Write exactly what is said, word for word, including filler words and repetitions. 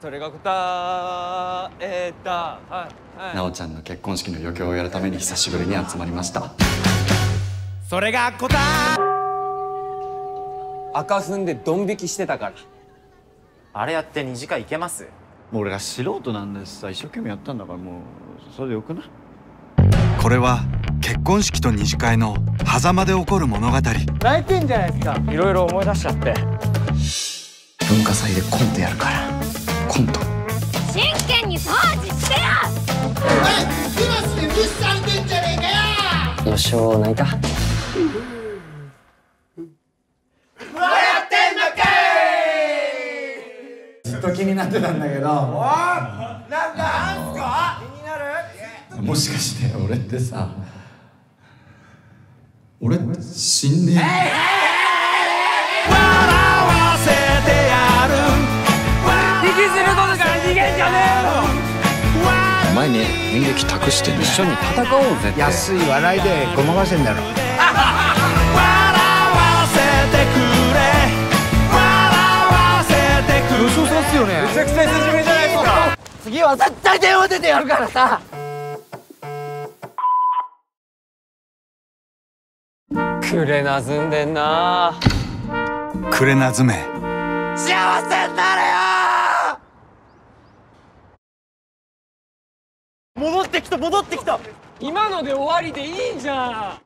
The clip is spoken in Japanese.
それが答えた。奈緒ちゃんの結婚式の余興をやるために久しぶりに集まりました。それが答え。赤踏んでドン引きしてたから。あれやってにじかんいけます？もう俺ら素人なんですさ、一生懸命やったんだから、もうそれでよくない？これは結婚式と二次会の狭間で起こる物語。泣いてんじゃないですか、いろいろ思い出しちゃって。文化祭でコントやるから、コント真剣に掃除してよ。お前クラスで無視されてんじゃねえかよ。よしお泣いた。どうやってんのかい。ずっと気になってたんだけど。おお、なんかあんすか、気になる。もしかして俺ってさ、俺死んねえ。笑わせてやる。引きずることから逃げんじゃねえの。お前に演劇託して一緒に戦おうぜって。安い笑いでごまかしてんだろ。笑わせてくれ、笑わせてくれ。優勝さんっすよね。めちゃくちゃ久しぶりじゃないですか。次は絶対電話出てやるからさ。くれなずんでんな。くれなずめ、幸せになれよ。戻ってきた戻ってきた。今ので終わりでいいじゃん。